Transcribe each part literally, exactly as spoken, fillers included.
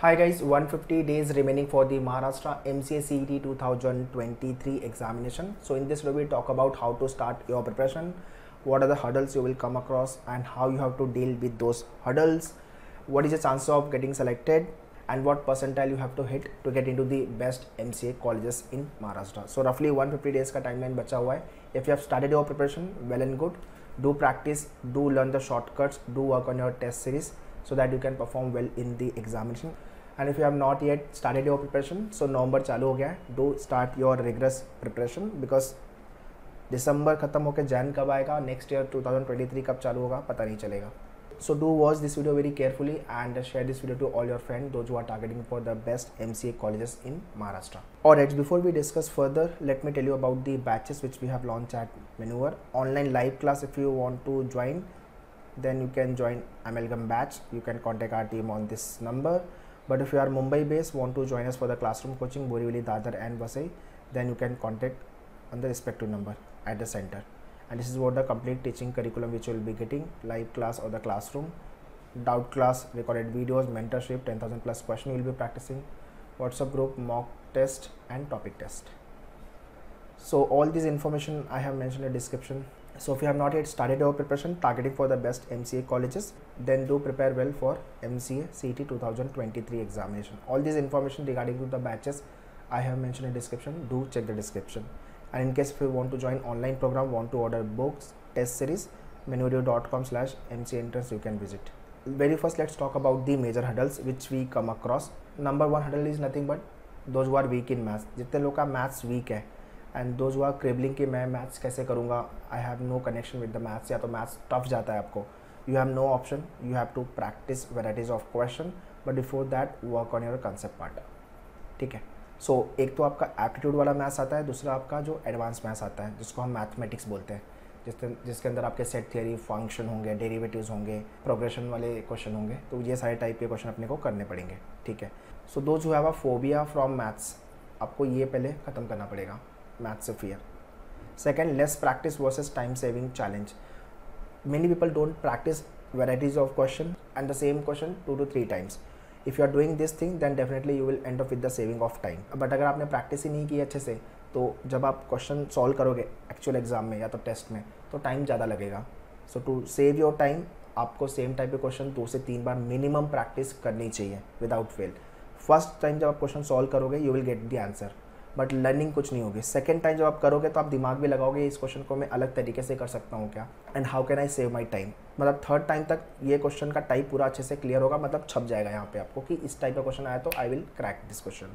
Hi guys, one hundred fifty days remaining for the Maharashtra M C A C E T twenty twenty-three examination. So in this video we talk about how to start your preparation, what are the hurdles you will come across and how you have to deal with those hurdles, what is the chance of getting selected and what percentile you have to hit to get into the best M C A colleges in Maharashtra. So roughly one hundred fifty days ka timeline bacha hua hai. If you have started your preparation, well and good, do practice, do learn the shortcuts, do work on your test series, so that you can perform well in the examination. And if you have not yet started your preparation, so November चालू हो गया है, do start your rigorous preparation because December खत्म होकर Jan कब आएगा, next year twenty twenty-three कब चालू होगा पता नहीं चलेगा. So do watch this video very carefully and share this video to all your friends, those who are targeting for the best M C A colleges in Maharashtra. Alright, before we discuss further, let me tell you about the batches which we have launched at Manoeuvre Online Live Class. If you want to join, then you can join Amalgam batch. You can contact our team on this number. But if you are Mumbai based, want to join us for the classroom coaching, Borivali, Dadar and Vasai, then you can contact on the respective number at the center. And this is what the complete teaching curriculum which you will be getting, live class or the classroom, doubt class, recorded videos, mentorship, ten thousand plus question you will be practicing, WhatsApp group, mock test and topic test. So all this information I have mentioned in the description. So if you have not yet started your preparation targeting for the best M C A colleges, then do prepare well for M C A C E T twenty twenty-three examination. All this information regarding to the batches I have mentioned in the description, do check the description. And in case if you want to join online program, want to order books, test series, manoeuvreedu dot com slash m c entrance you can visit. Very first, let's talk about the major hurdles which we come across. Number one hurdle is nothing but those who are weak in maths. Jitne log ka maths weak hai, and those who quibbling कि मैं maths कैसे करूँगा, I have no connection with the maths, या तो maths tough जाता है आपको, you have no option, you have to practise varieties of question but before that work on your concept part. ठीक है, सो so, एक तो आपका एप्टीट्यूड वाला मैथ्स आता है, दूसरा आपका जो एडवांस मैथ्स आता है जिसको हम मैथमेटिक्स बोलते हैं, जिसके जिसके अंदर आपके सेट थियरी, फंक्शन होंगे, डेरिवेटिव्स होंगे, प्रोग्रेशन वाले क्वेश्चन होंगे, तो ये सारे टाइप के क्वेश्चन अपने को करने पड़ेंगे. ठीक है, so those who have a phobia from maths, आपको ये पहले ख़त्म करना पड़ेगा, maths of fear. Second, less practice versus time saving challenge. Many people don't practice varieties of question and the same question two to three times. If you are doing this thing, then definitely you will end up with the saving of time. But अगर आपने practice ही नहीं की अच्छे से, तो जब आप question solve करोगे actual exam में या तो test में, तो time ज़्यादा लगेगा. So to save your time, आपको same type के question दो से तीन बार minimum practice करनी चाहिए without fail. First time जब आप question solve करोगे, you will get the answer. But learning कुछ नहीं होगी. सेकेंड टाइम जब आप करोगे तो आप दिमाग भी लगाओगे इस क्वेश्चन को मैं अलग तरीके से कर सकता हूँ क्या, and how can I save my time, मतलब थर्ड टाइम तक ये क्वेश्चन का टाइप पूरा अच्छे से क्लियर होगा, मतलब छप जाएगा यहाँ पे आपको कि इस टाइप का क्वेश्चन आया तो I will crack this question.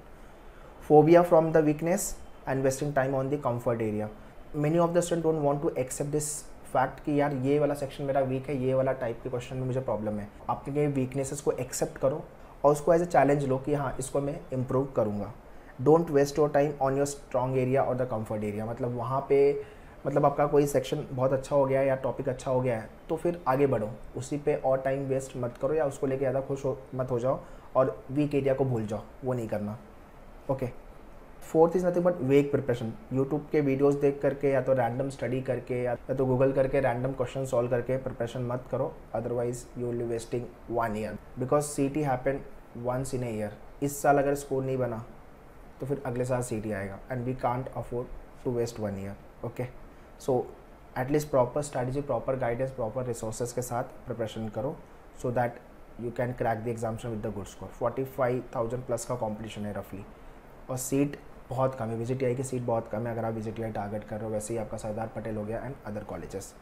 Phobia from the weakness and wasting time on the comfort area. Many of the student don't want to accept this fact कि यार ये वाला सेक्शन मेरा वीक है, ये वाला टाइप के क्वेश्चन में मुझे प्रॉब्लम है. अपने वीकनेसेस को एक्सेप्ट करो और उसको एज अ चैलेंज लो कि हाँ इसको मैं इम्प्रूव करूँगा. Don't waste your time on your strong area और द कम्फर्ट एरिया, मतलब वहाँ पे मतलब आपका कोई सेक्शन बहुत अच्छा हो गया है या टॉपिक अच्छा हो गया है तो फिर आगे बढ़ो उसी पे और टाइम वेस्ट मत करो या उसको लेके ज़्यादा खुश हो मत हो जाओ और वीक एरिया को भूल जाओ, वो नहीं करना. Okay, fourth is nothing but weak preparation. YouTube के वीडियोज़ देख करके या तो रैंडम स्टडी करके या तो गूगल करके रैंडम क्वेश्चन सॉल्व करके प्रिपरेशन मत करो, otherwise you will be wasting one year because C T happen once in a year. इस साल अगर स्कोर नहीं बना तो फिर अगले साल सी टी आएगा and we can't afford to waste one year. Okay, so at least proper strategy, proper guidance, proper resources के साथ प्रिपरेशन करो so that you can crack the examination with the good score. Forty five thousand plus का competition है रफली और seat बहुत कम है, VJTI की सीट बहुत कम है अगर आप वीजेटीआई टारगेट कर रहे हो. वैसे ही आपका सरदार पटेल हो गया एंड अदर कॉलेजेस.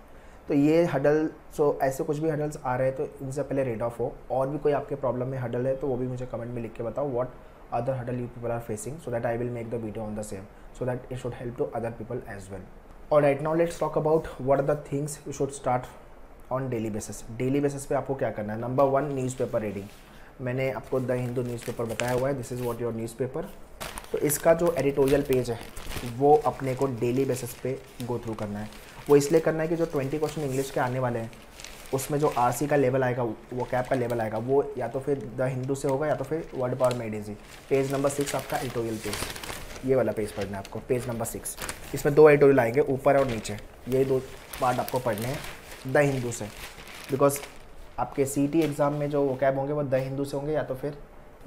तो ये हडल, सो ऐसे कुछ भी हडल्स आ रहे हैं तो इनसे पहले रेड ऑफ हो. और भी कोई आपके प्रॉब्लम में हडल है तो वो भी मुझे कमेंट में लिख के बताओ what other hurdle you people are facing so that I will make the video on the same so that it should help to other people as well. Alright, now let's talk about what are the things you should start on daily basis. Daily basis पे आपको क्या करना है. Number one, newspaper reading. मैंने आपको The Hindu newspaper बताया हुआ है, this is what your newspaper. तो इसका जो editorial page है वो अपने को daily basis पे go through करना है. वो इसलिए करना है कि जो twenty question English के आने वाले हैं उसमें जो आरसी का लेवल आएगा, वो कैप का लेवल आएगा, वो या तो फिर द हिंदू से होगा या तो फिर word power made easy. Page number six आपका एडिटोरियल पेज, ये वाला पेज पढ़ना है आपको, पेज नंबर सिक्स. इसमें दो एडिटोरियल आएंगे, ऊपर और नीचे, ये दो पार्ट आपको पढ़ने हैं द हिंदू से बिकॉज आपके सीटी एग्ज़ाम में जो वो कैप होंगे वो द हिंदू से होंगे या तो फिर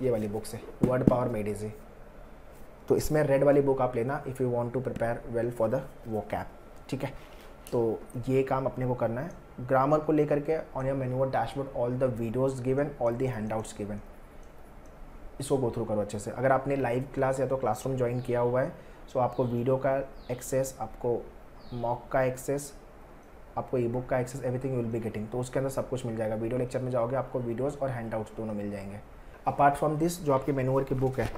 ये वाली बुक से, वर्ड पावर मेडिसिनी। तो इसमें रेड वाली बुक आप लेना if you want to prepare well for the vocab, ठीक है। तो ये काम अपने को करना है। ग्रामर को लेकर के on your manual dashboard all the videos given, all the handouts given, इसको गो थ्रू करो अच्छे से। अगर आपने लाइव क्लास या तो क्लासरूम ज्वाइन किया हुआ है सो आपको वीडियो का एक्सेस, आपको मॉक का एक्सेस, आपको ई बुक का access, everything will be getting. तो उसके अंदर सब कुछ मिल जाएगा। वीडियो लेक्चर में जाओगे आपको वीडियोज़ और हैंडआउट्स दोनों मिल जाएंगे। अपार्ट फ्रॉम दिस जो आपकी मैन्युअल की बुक है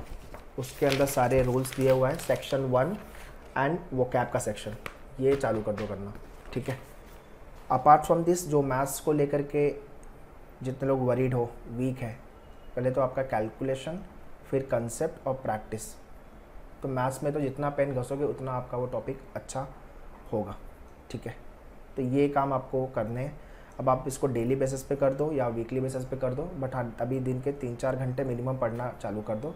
उसके अंदर सारे रूल्स दिए हुए हैं, सेक्शन वन एंड वोकैब का सेक्शन, ये चालू कर दो करना, ठीक है। अपार्ट फ्रॉम दिस जो मैथ्स को लेकर के जितने लोग वरीड हो, वीक है, पहले तो आपका कैलकुलेशन, फिर कंसेप्ट और प्रैक्टिस। तो मैथ्स में तो जितना पेन घसोगे उतना आपका वो टॉपिक अच्छा होगा, ठीक है। तो ये काम आपको करने हैं। अब आप इसको डेली बेसिस पे कर दो या वीकली बेसिस पे कर दो, बट हाँ अभी दिन के तीन चार घंटे मिनिमम पढ़ना चालू कर दो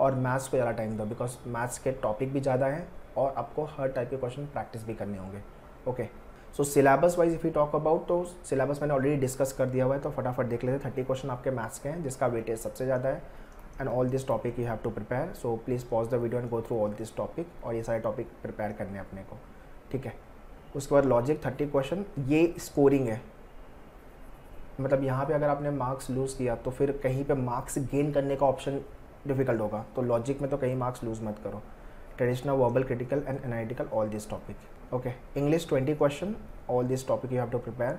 और मैथ्स को ज़्यादा टाइम दो, बिकॉज मैथ्स के टॉपिक भी ज़्यादा हैं और आपको हर टाइप के क्वेश्चन प्रैक्टिस भी करने होंगे, okay. So syllabus wise if you talk about, तो सिलेबस मैंने ऑलरेडी डिस्कस कर दिया हुआ है, तो फटाफट देख लेते हैं। थर्टी क्वेश्चन आपके मैथ्स के हैं जिसका वेटेज सबसे ज़्यादा है and all this topic you have to prepare. So please pause the video and go through all this topic, और ये सारे टॉपिक प्रिपेयर करने अपने को, ठीक है। उसके बाद लॉजिक थर्टी क्वेश्चन, ये स्कोरिंग है, मतलब यहाँ पे अगर आपने मार्क्स लूज़ किया तो फिर कहीं पे मार्क्स गेन करने का ऑप्शन डिफ़िकल्ट होगा। तो लॉजिक में तो कहीं मार्क्स लूज़ मत करो। Traditional, verbal, critical and analytical, all this topic, okay. English twenty question, all this topic you have to prepare.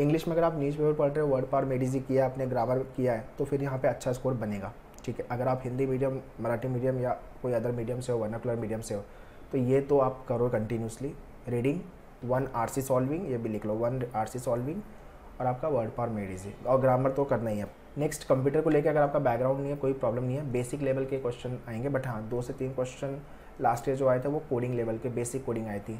English में अगर आप न्यूज़पेपर पढ़ रहे हो, वर्ड पावर मेडिसिनी किया आपने, ग्रामर किया है, तो फिर यहाँ पर अच्छा स्कोर बनेगा, ठीक है। अगर आप हिंदी मीडियम, मराठी मीडियम या कोई अदर मीडियम से हो, वर्नाकुलर मीडियम से हो, तो ये तो आप करो continuously. Reading one R C solving, ये भी लिख लो, वन आर सी सॉल्विंग, और आपका वर्ड पावर मेडिसिनी, और ग्रामर तो करना ही है। नेक्स्ट कंप्यूटर को लेकर अगर आपका बैकग्राउंड नहीं है कोई प्रॉब्लम नहीं है, बेसिक लेवल के क्वेश्चन आएंगे, बट हाँ दो से तीन क्वेश्चन लास्ट ईयर जो आए थे वो कोडिंग लेवल के, बेसिक कोडिंग आई थी,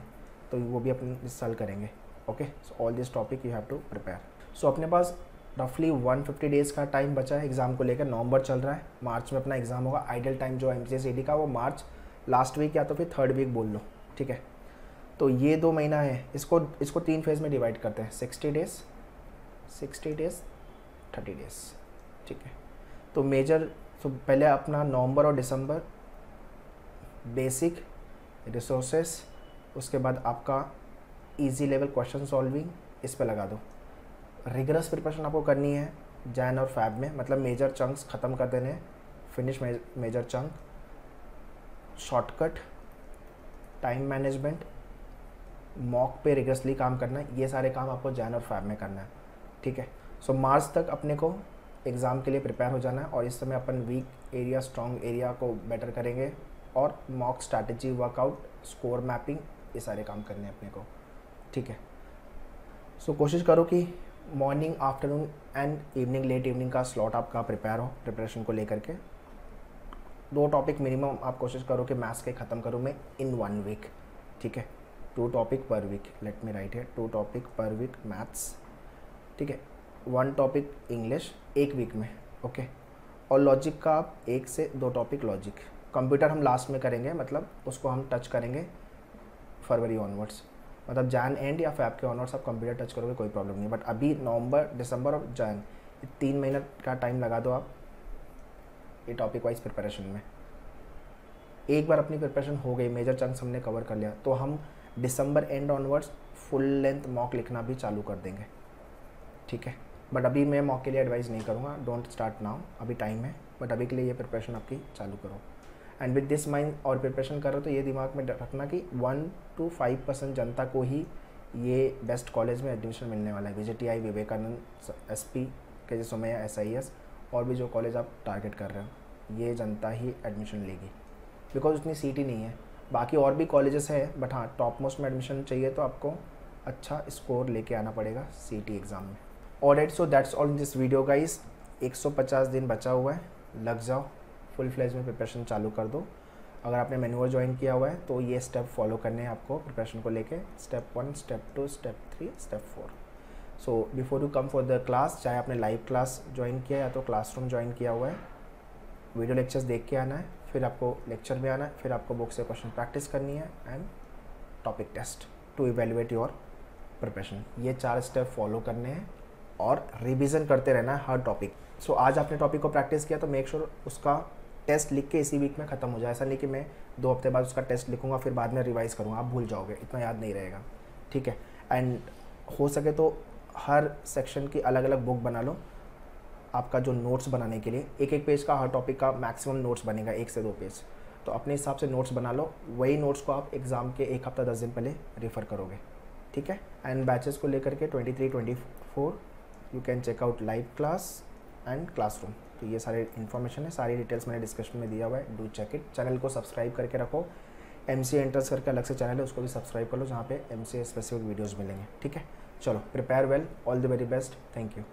तो वो भी अपन इस साल करेंगे, okay. So all this topic you have to prepare. So अपने पास रफली वन फिफ्टी डेज़ का टाइम बचा है एग्ज़ाम को लेकर। नवंबर चल रहा है, मार्च में अपना एग्ज़ाम होगा। आइडियल टाइम जो M C S E D का वो मार्च लास्ट वीक या तो फिर थर्ड वीक बोल लो, ठीक है। तो ये दो महीना है, इसको इसको तीन फेज़ में डिवाइड करते हैं, sixty days sixty days thirty days, ठीक है। तो मेजर तो पहले अपना नवंबर और दिसंबर, बेसिक, रिसोर्सेस, उसके बाद आपका इजी लेवल क्वेश्चन सॉल्विंग, इस पे लगा दो। रिगरस प्रिपरेशन आपको करनी है जैन और फैब में, मतलब मेजर चंक्स ख़त्म कर देने हैं, finish major chunk, shortcut, time management, mock पे रिगरसली काम करना है, ये सारे काम आपको जैन और फैब में करना है, ठीक है। सो so, मार्च तक अपने को एग्ज़ाम के लिए प्रिपेयर हो जाना है, और इस समय अपन वीक एरिया, स्ट्रॉन्ग एरिया को बेटर करेंगे, और mock strategy, workout, score mapping, ये सारे काम करने हैं अपने को, ठीक है। सो so, कोशिश करो कि morning, afternoon and evening, late evening का स्लॉट आपका प्रिपेयर हो। प्रिपरेशन को लेकर के दो टॉपिक मिनिमम आप कोशिश करो कि मैथ्स के ख़त्म करूँ मैं इन वन वीक, ठीक है। टू टॉपिक पर वीक, लेट मी राइट है, टू टॉपिक पर वीक मैथ्स, ठीक है। वन टॉपिक इंग्लिश एक वीक में, ओके। और लॉजिक का आप एक से दो टॉपिक लॉजिक, कंप्यूटर हम लास्ट में करेंगे, मतलब उसको हम टच करेंगे फरवरी ऑनवर्ड्स, मतलब जैन एंड या फैब के ऑनवर्ड्स आप कंप्यूटर टच करोगे कोई प्रॉब्लम नहीं, बट अभी नवंबर, दिसंबर और जैन तीन महीने का टाइम लगा दो आप ये टॉपिक वाइज प्रिपरेशन में। एक बार अपनी प्रिपरेशन हो गई, मेजर चंक्स हमने कवर कर लिया, तो हम दिसंबर end onwards full length mock लिखना भी चालू कर देंगे, ठीक है। बट अभी मैं मॉक के लिए एडवाइस नहीं करूँगा, डोंट स्टार्ट नाउ, अभी टाइम है, बट अभी के लिए ये प्रिपरेशन आपकी चालू करो। एंड विद दिस माइंड और प्रिपरेशन करो, तो ये दिमाग में रखना कि वन टू फाइव परसेंट जनता को ही ये बेस्ट कॉलेज में एडमिशन मिलने वाला है। वीजेटीआई, विवेकानंद, एसपी के जैसे में एसआईएस और भी जो कॉलेज आप टारगेट कर रहे हो, ये जनता ही एडमिशन लेगी, बिकॉज उतनी सीट ही नहीं है। बाकी और भी कॉलेजेस हैं, बट हाँ टॉप मोस्ट में एडमिशन चाहिए तो आपको अच्छा स्कोर लेके आना पड़ेगा सीटी एग्ज़ाम में। Alright, so that's all in this video guys. एक सौ पचास दिन बचा हुआ है, लग जाओ, फुल फ्लैज में प्रिपरेशन चालू कर दो। अगर आपने मैन्युअल ज्वाइन किया हुआ है तो ये स्टेप फॉलो करने हैं आपको प्रिपरेशन को लेके, step one, step two, step three, step four. So before you come for the class, चाहे आपने लाइव क्लास ज्वाइन किया या तो क्लासरूम ज्वाइन किया हुआ है, वीडियो लेक्चर्स देख के आना है, फिर आपको लेक्चर में आना है, फिर आपको बुक से क्वेश्चन प्रैक्टिस करनी है and topic test to evaluate your preparation. ये चार स्टेप फॉलो करने हैं और रिवीजन करते रहना है हर टॉपिक। सो आज आपने टॉपिक को प्रैक्टिस किया तो मेक श्योर उसका टेस्ट लिख के इसी वीक में ख़त्म हो जाए। ऐसा नहीं कि मैं दो हफ्ते बाद उसका टेस्ट लिखूंगा फिर बाद में रिवाइज़ करूँगा, आप भूल जाओगे, इतना याद नहीं रहेगा, ठीक है। एंड हो सके तो हर सेक्शन की अलग अलग बुक बना लो आपका जो नोट्स बनाने के लिए, एक एक पेज का हर टॉपिक का मैक्सिमम नोट्स बनेगा, एक से दो पेज, तो अपने हिसाब से नोट्स बना लो, वही नोट्स को आप एग्ज़ाम के एक हफ्ता दस दिन पहले रेफ़र करोगे, ठीक है। एंड बैचेस को लेकर के twenty three twenty four you can check out live class and classroom, तो ये सारे इन्फॉर्मेशन है, सारी डिटेल्स मैंने डिस्क्रिप्शन में दिया हुआ है, डू चेक इट। चैनल को सब्सक्राइब करके रखो, एम सी एंट्रेंस करके अलग से चैनल है उसको भी सब्सक्राइब कर लो, जहाँ पे M C S specific videos मिलेंगे, ठीक है। चलो, prepare well, all the very best, thank you.